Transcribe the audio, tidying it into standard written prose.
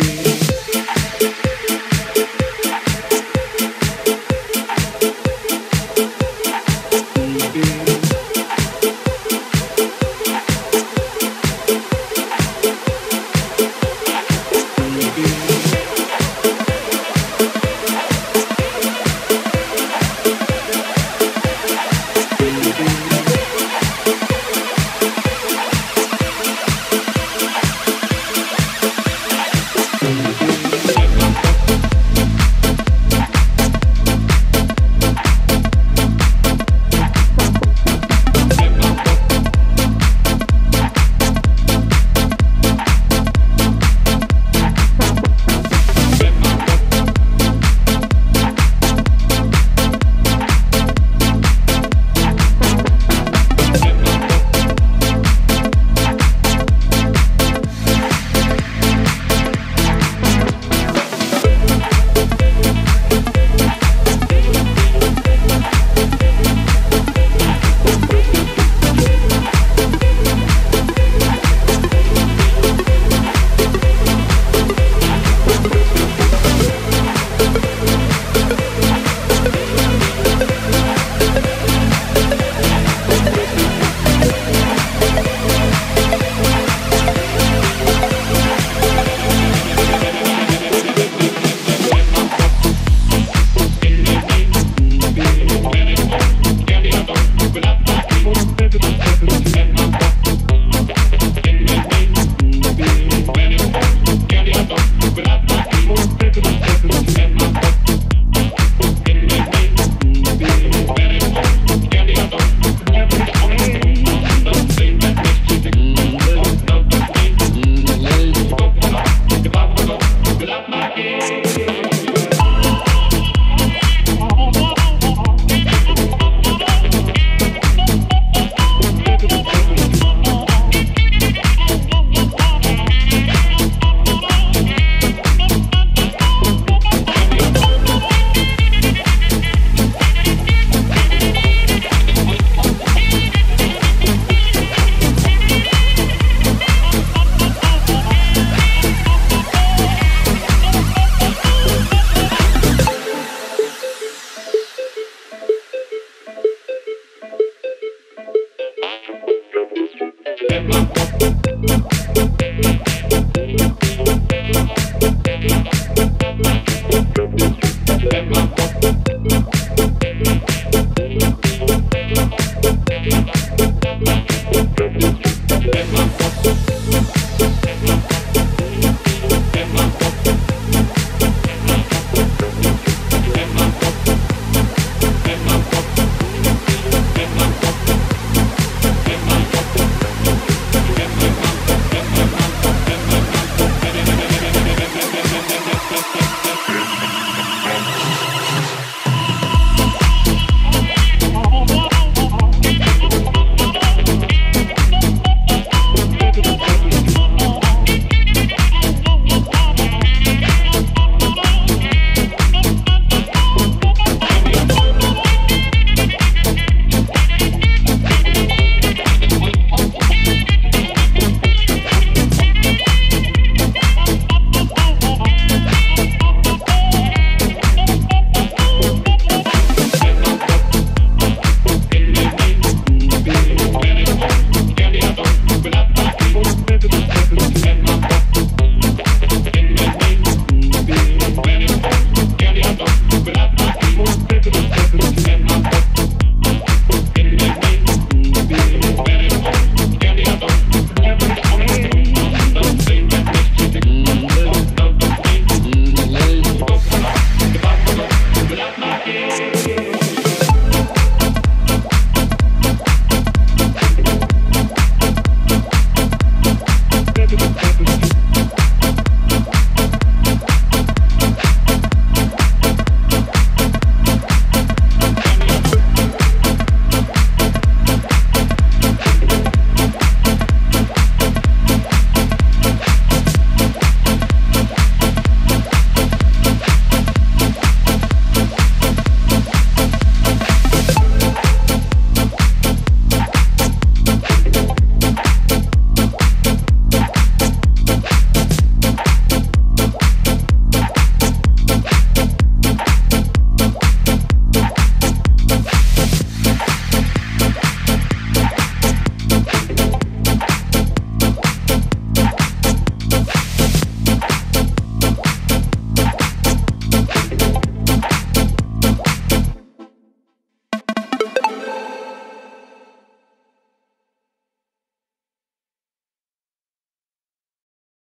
be.